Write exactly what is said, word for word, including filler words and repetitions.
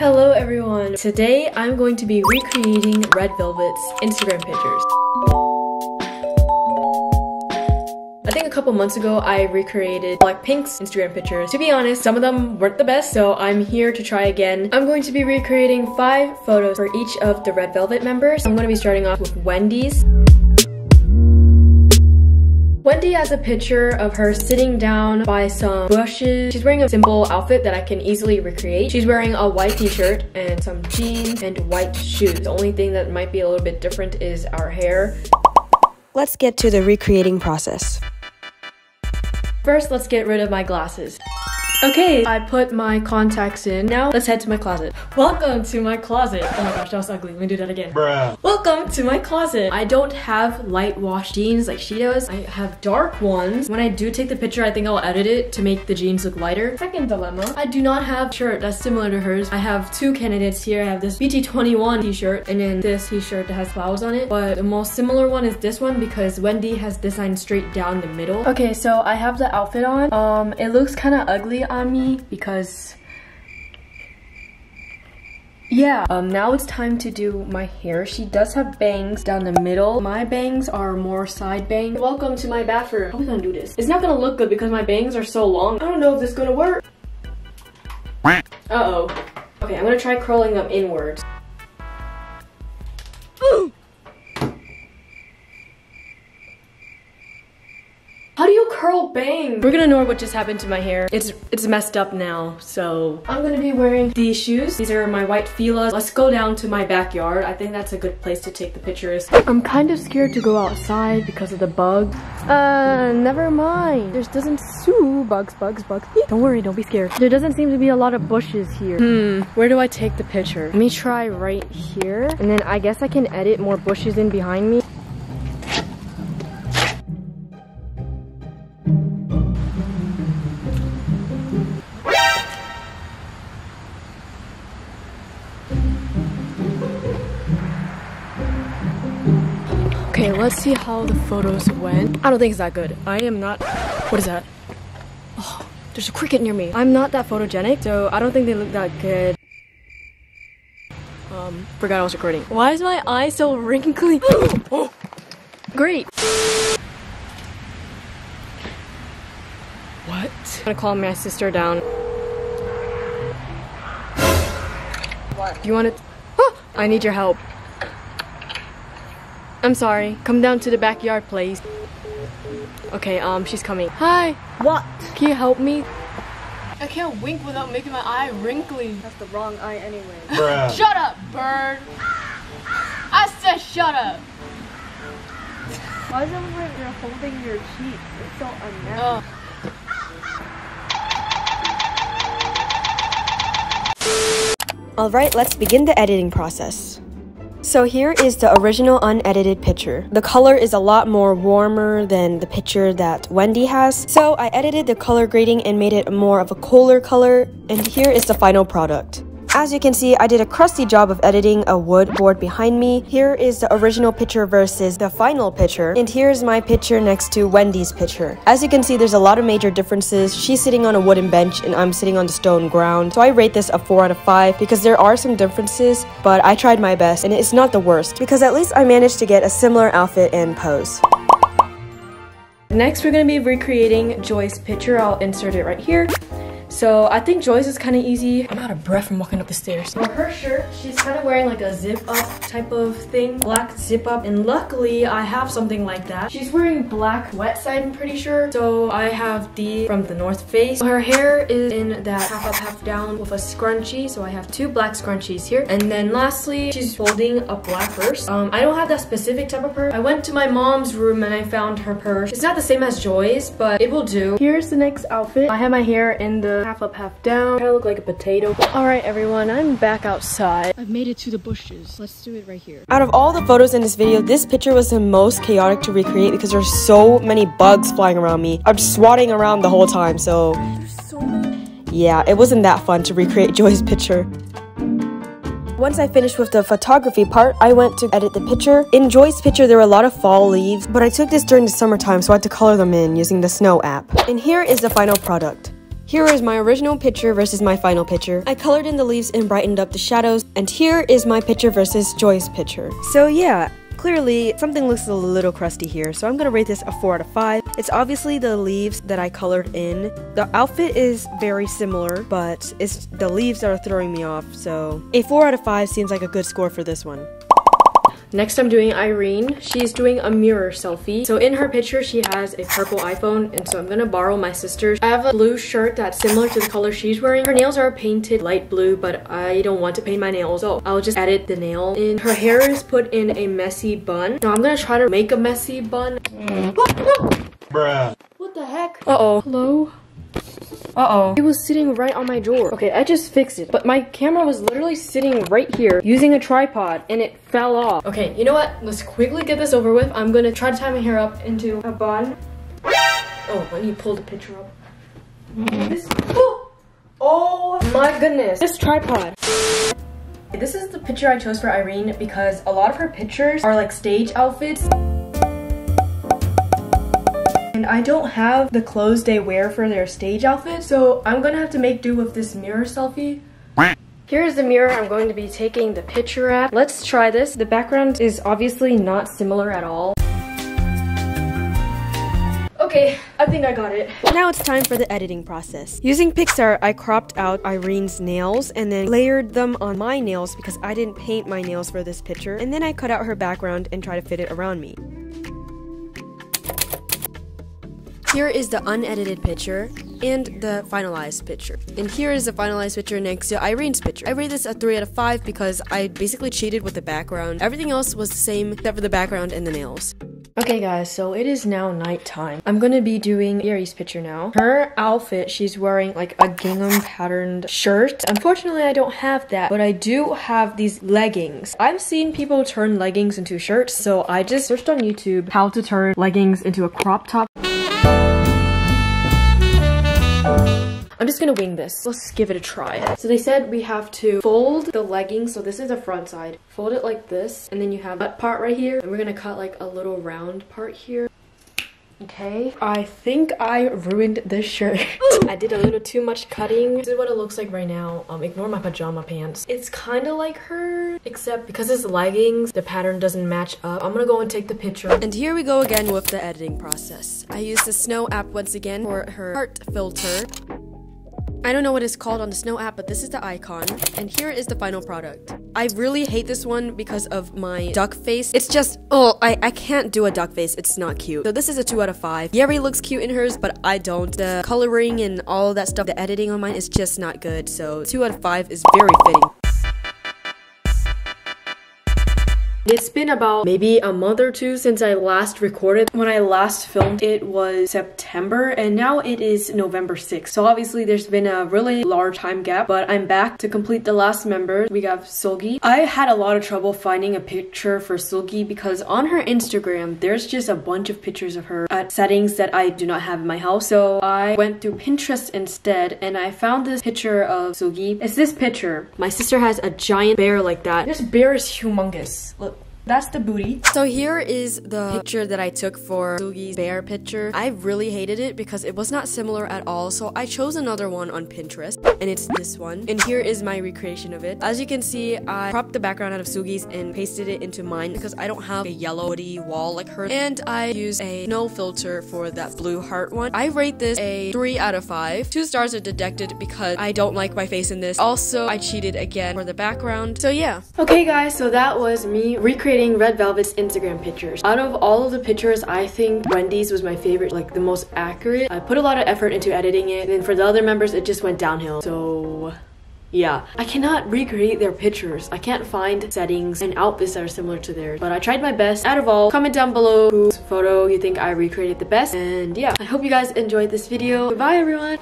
Hello everyone! Today I'm going to be recreating Red Velvet's Instagram pictures. I think a couple months ago I recreated Blackpink's Instagram pictures. To be honest, some of them weren't the best, so I'm here to try again. I'm going to be recreating five photos for each of the Red Velvet members. I'm going to be starting off with Wendy's. Wendy has a picture of her sitting down by some bushes. She's wearing a simple outfit that I can easily recreate. She's wearing a white t-shirt and some jeans and white shoes. The only thing that might be a little bit different is our hair. Let's get to the recreating process. First, let's get rid of my glasses. Okay, I put my contacts in. Now, let's head to my closet. Welcome to my closet. Oh my gosh, that was ugly. Let me do that again. Bruh. Welcome to my closet. I don't have light wash jeans like she does. I have dark ones. When I do take the picture, I think I'll edit it to make the jeans look lighter. Second dilemma, I do not have a shirt that's similar to hers. I have two candidates here. I have this B T twenty-one t-shirt and then this t-shirt that has flowers on it. But the most similar one is this one because Wendy has designed straight down the middle. Okay, so I have the outfit on. Um, it looks kind of ugly on me because yeah um now it's time to do my hair. She does have bangs down the middle. My bangs are more side bangs. Welcome to my bathroom. How are we gonna do this? It's not gonna look good because my bangs are so long. I don't know if this is gonna work. Uh-oh. Okay, I'm gonna try curling them inwards. Ooh. How do you curl bangs? We're gonna know what just happened to my hair. It's it's messed up now, so. I'm gonna be wearing these shoes. These are my white Fila's. Let's go down to my backyard. I think that's a good place to take the pictures. I'm kind of scared to go outside because of the bugs. Uh, never mind. There doesn't sue bugs, bugs, bugs. Don't worry, don't be scared. There doesn't seem to be a lot of bushes here. Hmm, where do I take the picture? Let me try right here. And then I guess I can edit more bushes in behind me. Okay, let's see how the photos went. I don't think it's that good. I am not... What is that? Oh, there's a cricket near me. I'm not that photogenic, so I don't think they look that good. Um, forgot I was recording. Why is my eye so wrinkly? Oh, great. What? I'm gonna call my sister down. What? You wanna... Oh, I need your help. I'm sorry. Come down to the backyard, please. Okay, um, she's coming. Hi! What? Can you help me? I can't wink without making my eye wrinkly. That's the wrong eye anyway. Bruh. Shut up, bird! I said shut up! Why is it like you're holding your cheeks? It's so unnatural. Oh. Alright, let's begin the editing process. So here is the original unedited picture. The color is a lot more warmer than the picture that Wendy has. So I edited the color grading and made it more of a cooler color. And here is the final product. As you can see, I did a crusty job of editing a wood board behind me. Here is the original picture versus the final picture. And here's my picture next to Wendy's picture. As you can see, there's a lot of major differences. She's sitting on a wooden bench and I'm sitting on the stone ground. So I rate this a four out of five because there are some differences, but I tried my best and it's not the worst because at least I managed to get a similar outfit and pose. Next, we're going to be recreating Joy's picture. I'll insert it right here. So I think Joy's is kind of easy. I'm out of breath from walking up the stairs. For her shirt, she's kind of wearing like a zip-up type of thing. Black zip-up. And luckily, I have something like that. She's wearing black wet side, I'm pretty sure. So I have the from the North Face. Her hair is in that half up, half down with a scrunchie. So I have two black scrunchies here. And then lastly, she's holding a black purse. Um, I don't have that specific type of purse. I went to my mom's room and I found her purse. It's not the same as Joy's, but it will do. Here's the next outfit. I have my hair in the half up, half down. I kinda look like a potato. Alright everyone, I'm back outside. I've made it to the bushes. Let's do it right here. Out of all the photos in this video, this picture was the most chaotic to recreate because there's so many bugs flying around me. I'm swatting around the whole time, so... There's so many. Yeah, it wasn't that fun to recreate Joy's picture. Once I finished with the photography part, I went to edit the picture. In Joy's picture, there were a lot of fall leaves, but I took this during the summertime, so I had to color them in using the Snow app. And here is the final product. Here is my original picture versus my final picture. I colored in the leaves and brightened up the shadows. And here is my picture versus Joy's picture. So yeah, clearly something looks a little crusty here, so I'm gonna rate this a four out of five. It's obviously the leaves that I colored in. The outfit is very similar, but it's the leaves that are throwing me off, so a four out of five seems like a good score for this one. Next, I'm doing Irene. She's doing a mirror selfie. So in her picture, she has a purple iPhone, and so I'm gonna borrow my sister's. I have a blue shirt that's similar to the color she's wearing. Her nails are painted light blue, but I don't want to paint my nails, so I'll just edit the nail in. Her hair is put in a messy bun. Now I'm gonna try to make a messy bun. Bruh. What the heck? Uh-oh. Hello? Uh-oh. It was sitting right on my drawer. Okay, I just fixed it. But my camera was literally sitting right here using a tripod and it fell off. Okay, you know what? Let's quickly get this over with. I'm gonna try to tie my hair up into a bun. Oh, let me pull the picture up. This, oh, oh my goodness. This tripod. This is the picture I chose for Irene because a lot of her pictures are like stage outfits. And I don't have the clothes they wear for their stage outfit, so I'm gonna have to make do with this mirror selfie. Here's the mirror I'm going to be taking the picture at. Let's try this. The background is obviously not similar at all. Okay, I think I got it. Now it's time for the editing process. Using Pixlr, I cropped out Irene's nails and then layered them on my nails because I didn't paint my nails for this picture. And then I cut out her background and try to fit it around me. Here is the unedited picture and the finalized picture. And here is the finalized picture next to Irene's picture. I rate this a three out of five because I basically cheated with the background. Everything else was the same except for the background and the nails. Okay guys, so it is now nighttime. I'm gonna be doing Yeri's picture now. Her outfit, she's wearing like a gingham patterned shirt. Unfortunately, I don't have that, but I do have these leggings. I've seen people turn leggings into shirts, so I just searched on YouTube how to turn leggings into a crop top. I'm just gonna wing this. Let's give it a try. So they said we have to fold the leggings. So this is the front side. Fold it like this, and then you have that part right here. And we're gonna cut like a little round part here. Okay. I think I ruined this shirt. I did a little too much cutting. This is what it looks like right now. Um, ignore my pajama pants. It's kind of like her, except because it's leggings, the pattern doesn't match up. I'm gonna go and take the picture. And here we go again with the editing process. I used the Snow app once again for her heart filter. I don't know what it's called on the Snow app, but this is the icon. And here is the final product. I really hate this one because of my duck face. It's just, oh, I, I can't do a duck face. It's not cute. So this is a two out of five. Yeri looks cute in hers, but I don't. The coloring and all that stuff, the editing on mine is just not good. So two out of five is very fitting. It's been about maybe a month or two since I last recorded. When I last filmed, it was September, and now it is November sixth. So obviously there's been a really large time gap, but I'm back to complete the last member. We got Seulgi. I had a lot of trouble finding a picture for Seulgi because on her Instagram, there's just a bunch of pictures of her at settings that I do not have in my house. So I went through Pinterest instead, and I found this picture of Seulgi. It's this picture. My sister has a giant bear like that. This bear is humongous. Look. That's the booty. So here is the picture that I took for Seulgi's bear picture. I really hated it because it was not similar at all, so I chose another one on Pinterest, and it's this one. And here is my recreation of it. As you can see, I cropped the background out of Seulgi's and pasted it into mine because I don't have a yellowy wall like her. And I used a Snow filter for that blue heart one. I rate this a three out of five. Two stars are deducted because I don't like my face in this. Also, I cheated again for the background. So yeah. Okay guys, so that was me recreating Red Velvet's Instagram pictures. Out of all of the pictures, I think Wendy's was my favorite, like the most accurate. I put a lot of effort into editing it, and for the other members, it just went downhill. So yeah, I cannot recreate their pictures. I can't find settings and outfits that are similar to theirs, but I tried my best. Out of all, comment down below whose photo you think I recreated the best. And yeah, I hope you guys enjoyed this video. Goodbye, everyone.